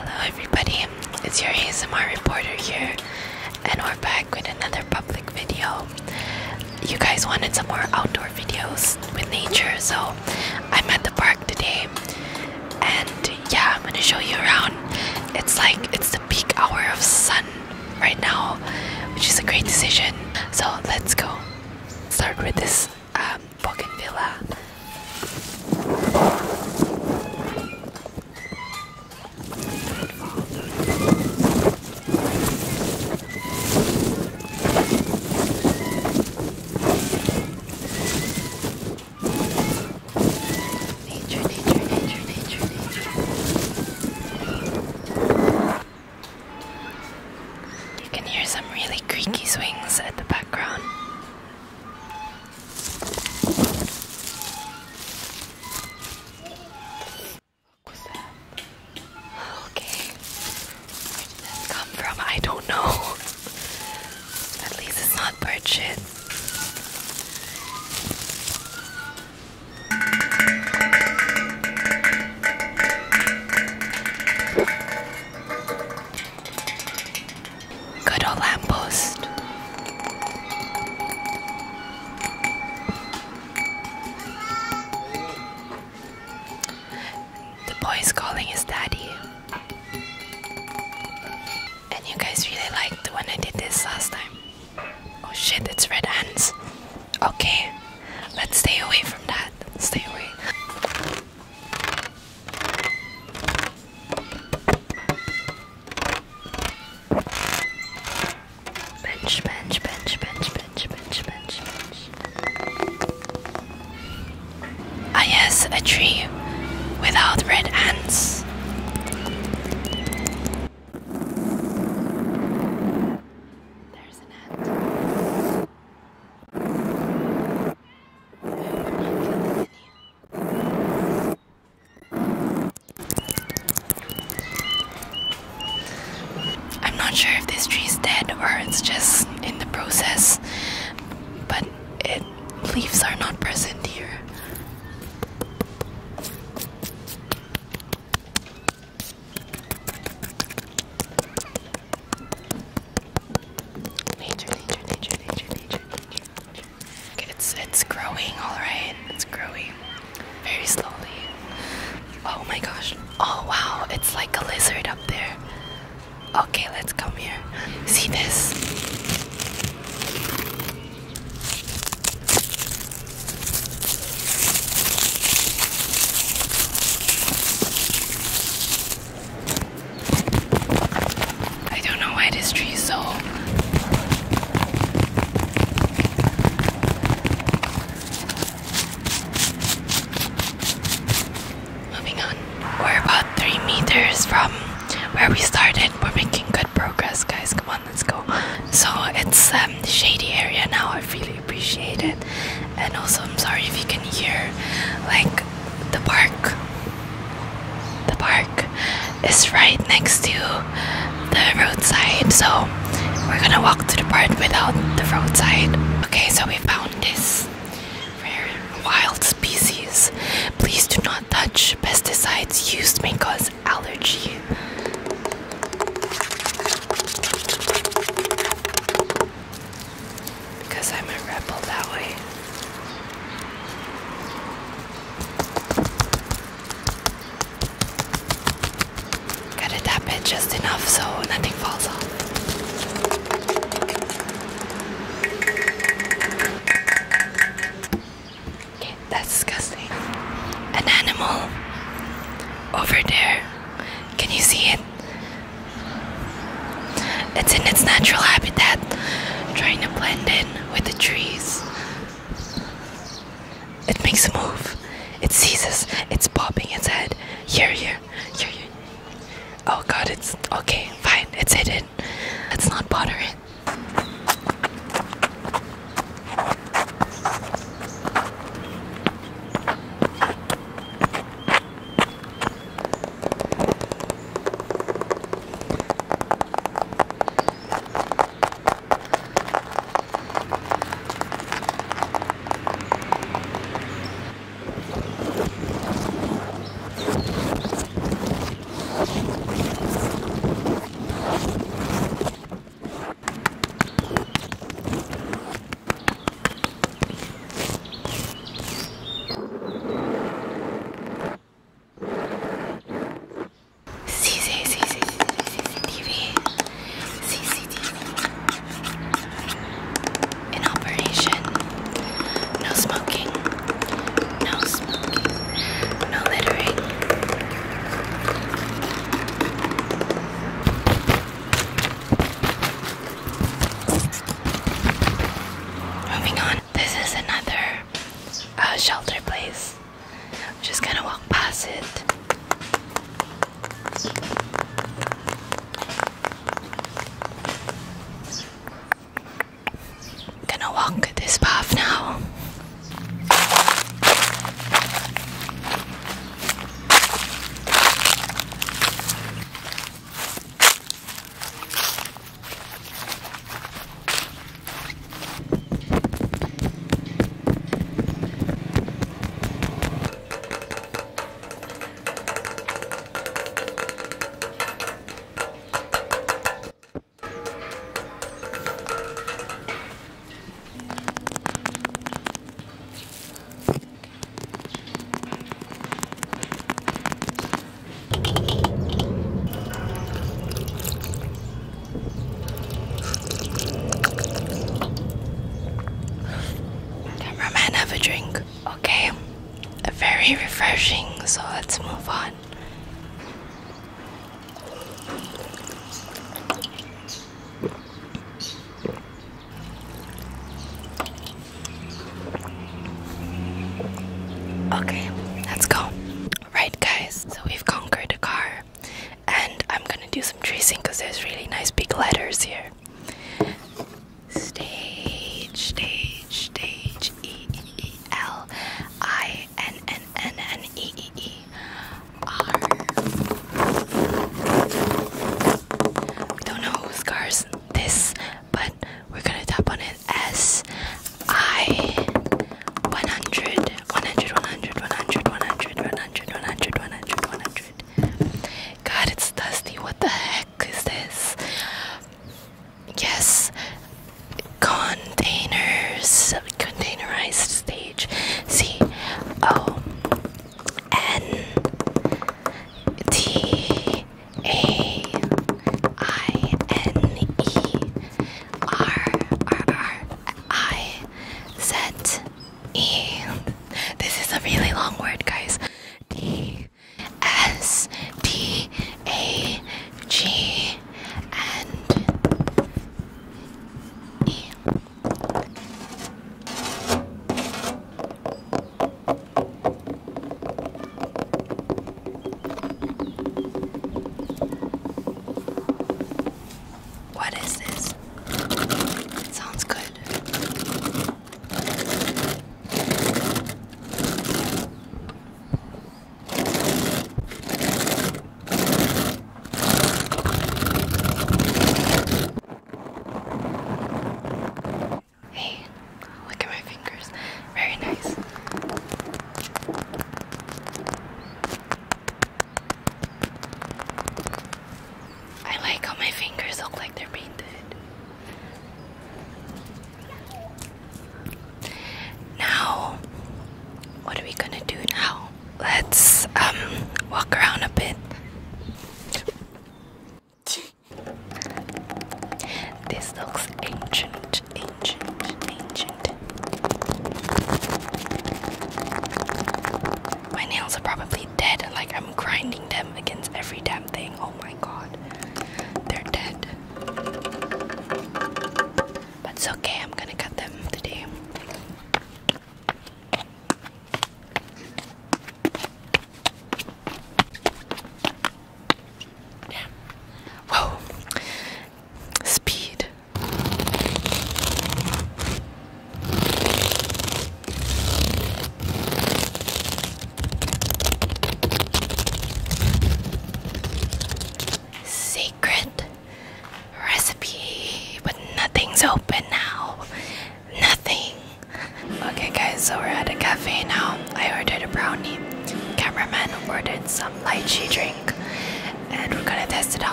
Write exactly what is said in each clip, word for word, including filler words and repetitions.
Hello everybody, it's your A S M R reporter here, and we're back with another public video. You guys wanted some more outdoor videos with nature, so I'm at the park today, and yeah, I'm gonna show you around. It's like, it's the peak hour of sun right now, which is a great decision, so let's go. Start with this um, bougainvillea. He's calling his daddy. And you guys really liked when I did this last time. Oh shit, it's red ants. Okay, let's stay away from that. Stay away. Bench, bench, bench, bench, bench, bench, bench, bench. Ah yes, a tree. Without red ants. There's an ant. I'm not killing any. I'm not sure if this tree's dead or it's just in the process, but it leaves are not present here. From where we started, we're making good progress, guys. Come on, let's go. So it's um, the shady area now. I really appreciate it, and also I'm sorry if you can hear like the park. The park is right next to the roadside, so we're gonna walk to the park without the roadside. Okay, so we found this rare wild species. Please do not touch. Pesticides used may cause allergy. Because I'm a rebel that way. Gotta tap it just enough so nothing falls off. Okay, that's disgusting. An animal over there. Can you see it? It's in its natural habitat, trying to blend in with the trees. It makes a move. It seizes. It's popping its head. Here, here, here, here. Oh god, it's... okay, fine. It's hidden. Let's not bother it. noticing because there's really nice big letters here. Stage, stage, stage, E E E L I N N N N E E E R. We don't know whose car's this, but we're gonna tap on it as I one hundred, one hundred, one hundred, one hundred, one hundred, one hundred, one hundred, one hundred. God, it's dusty. What the heck is this? Yes, containers, containerized stage, C O N T A I N E R R R I Z E. This is a really long word, guys.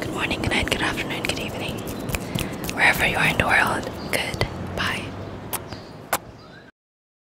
Good morning, good night, good afternoon, good evening, wherever you are in the world. Good